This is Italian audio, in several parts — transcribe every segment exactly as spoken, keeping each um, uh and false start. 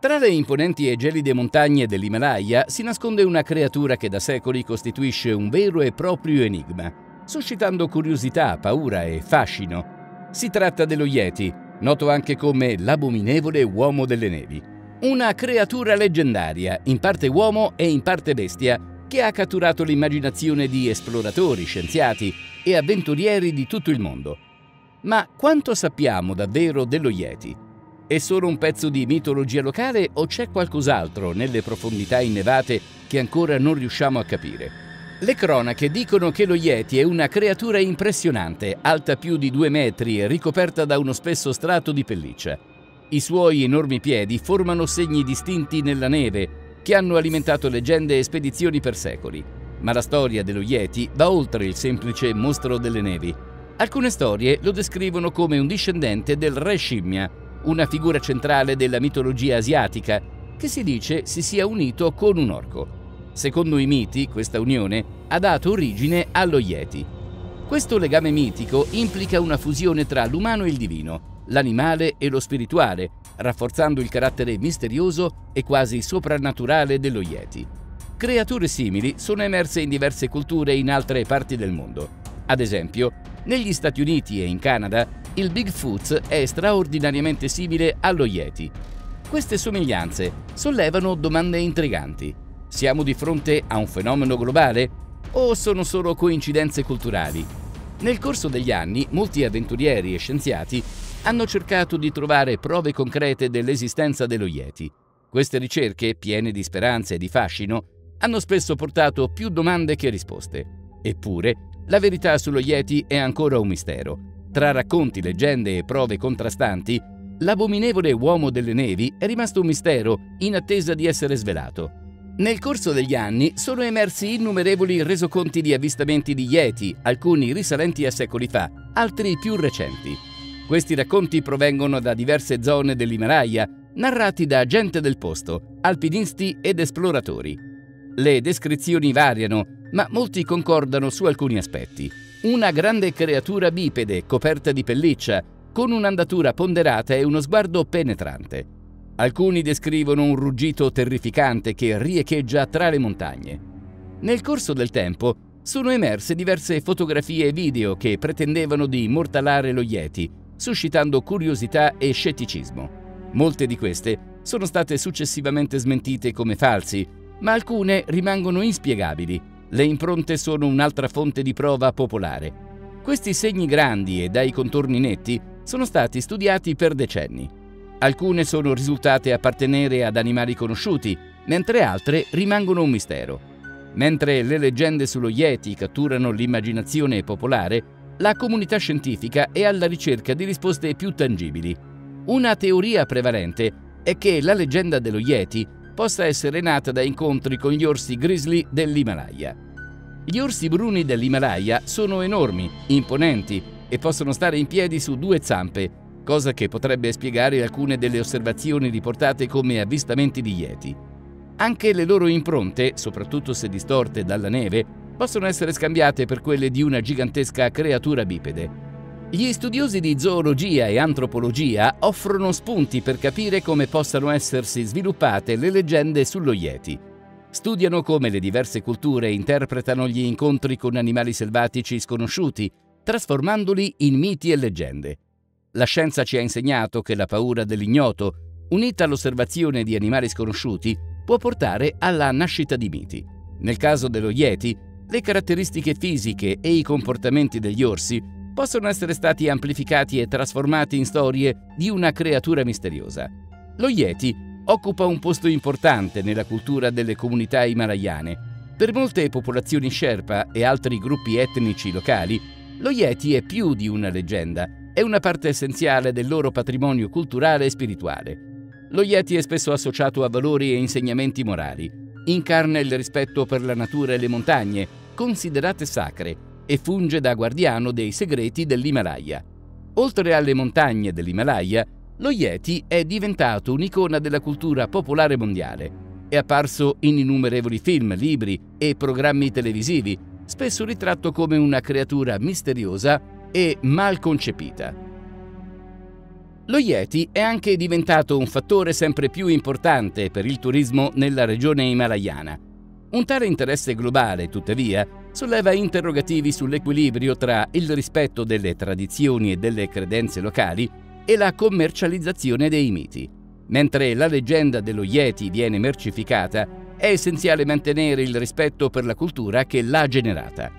Tra le imponenti e gelide montagne dell'Himalaya si nasconde una creatura che da secoli costituisce un vero e proprio enigma, suscitando curiosità, paura e fascino. Si tratta dello Yeti, noto anche come l'abominevole uomo delle nevi. Una creatura leggendaria, in parte uomo e in parte bestia, che ha catturato l'immaginazione di esploratori, scienziati e avventurieri di tutto il mondo. Ma quanto sappiamo davvero dello Yeti? È solo un pezzo di mitologia locale o c'è qualcos'altro nelle profondità innevate che ancora non riusciamo a capire? Le cronache dicono che lo Yeti è una creatura impressionante, alta più di due metri e ricoperta da uno spesso strato di pelliccia. I suoi enormi piedi formano segni distinti nella neve che hanno alimentato leggende e spedizioni per secoli. Ma la storia dello Yeti va oltre il semplice mostro delle nevi. Alcune storie lo descrivono come un discendente del re scimmia, una figura centrale della mitologia asiatica che si dice si sia unito con un orco. Secondo i miti, questa unione ha dato origine allo Yeti. Questo legame mitico implica una fusione tra l'umano e il divino, l'animale e lo spirituale, rafforzando il carattere misterioso e quasi soprannaturale dello Yeti. Creature simili sono emerse in diverse culture in altre parti del mondo. Ad esempio, negli Stati Uniti e in Canada, il Bigfoot è straordinariamente simile allo Yeti. Queste somiglianze sollevano domande intriganti. Siamo di fronte a un fenomeno globale o sono solo coincidenze culturali? Nel corso degli anni, molti avventurieri e scienziati hanno cercato di trovare prove concrete dell'esistenza dello Yeti. Queste ricerche, piene di speranze e di fascino, hanno spesso portato più domande che risposte. Eppure, la verità sullo Yeti è ancora un mistero. Tra racconti, leggende e prove contrastanti, l'abominevole uomo delle nevi è rimasto un mistero in attesa di essere svelato. Nel corso degli anni sono emersi innumerevoli resoconti di avvistamenti di Yeti, alcuni risalenti a secoli fa, altri più recenti. Questi racconti provengono da diverse zone dell'Himalaya, narrati da gente del posto, alpinisti ed esploratori. Le descrizioni variano, ma molti concordano su alcuni aspetti. Una grande creatura bipede coperta di pelliccia, con un'andatura ponderata e uno sguardo penetrante. Alcuni descrivono un ruggito terrificante che riecheggia tra le montagne. Nel corso del tempo sono emerse diverse fotografie e video che pretendevano di immortalare lo Yeti, suscitando curiosità e scetticismo. Molte di queste sono state successivamente smentite come falsi, ma alcune rimangono inspiegabili. Le impronte sono un'altra fonte di prova popolare. Questi segni grandi e dai contorni netti sono stati studiati per decenni. Alcune sono risultate appartenere ad animali conosciuti, mentre altre rimangono un mistero. Mentre le leggende sullo Yeti catturano l'immaginazione popolare, la comunità scientifica è alla ricerca di risposte più tangibili. Una teoria prevalente è che la leggenda dello Yeti possa essere nata da incontri con gli orsi grizzly dell'Himalaya. Gli orsi bruni dell'Himalaya sono enormi, imponenti e possono stare in piedi su due zampe, cosa che potrebbe spiegare alcune delle osservazioni riportate come avvistamenti di Yeti. Anche le loro impronte, soprattutto se distorte dalla neve, possono essere scambiate per quelle di una gigantesca creatura bipede. Gli studiosi di zoologia e antropologia offrono spunti per capire come possano essersi sviluppate le leggende sullo Yeti. Studiano come le diverse culture interpretano gli incontri con animali selvatici sconosciuti, trasformandoli in miti e leggende. La scienza ci ha insegnato che la paura dell'ignoto, unita all'osservazione di animali sconosciuti, può portare alla nascita di miti. Nel caso dello Yeti, le caratteristiche fisiche e i comportamenti degli orsi possono essere stati amplificati e trasformati in storie di una creatura misteriosa. Lo Yeti occupa un posto importante nella cultura delle comunità himalayane. Per molte popolazioni Sherpa e altri gruppi etnici locali, lo Yeti è più di una leggenda, è una parte essenziale del loro patrimonio culturale e spirituale. Lo Yeti è spesso associato a valori e insegnamenti morali. Incarna il rispetto per la natura e le montagne, considerate sacre, e funge da guardiano dei segreti dell'Himalaya. Oltre alle montagne dell'Himalaya, lo Yeti è diventato un'icona della cultura popolare mondiale. È apparso in innumerevoli film, libri e programmi televisivi, spesso ritratto come una creatura misteriosa e mal concepita. Lo Yeti è anche diventato un fattore sempre più importante per il turismo nella regione himalayana. Un tale interesse globale, tuttavia, solleva interrogativi sull'equilibrio tra il rispetto delle tradizioni e delle credenze locali e la commercializzazione dei miti. Mentre la leggenda dello Yeti viene mercificata, è essenziale mantenere il rispetto per la cultura che l'ha generata.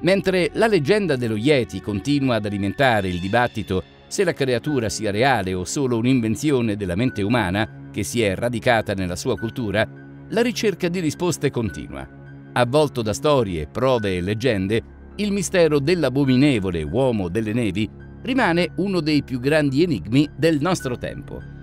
Mentre la leggenda dello Yeti continua ad alimentare il dibattito se la creatura sia reale o solo un'invenzione della mente umana che si è radicata nella sua cultura, la ricerca di risposte continua. Avvolto da storie, prove e leggende, il mistero dell'abominevole uomo delle nevi rimane uno dei più grandi enigmi del nostro tempo.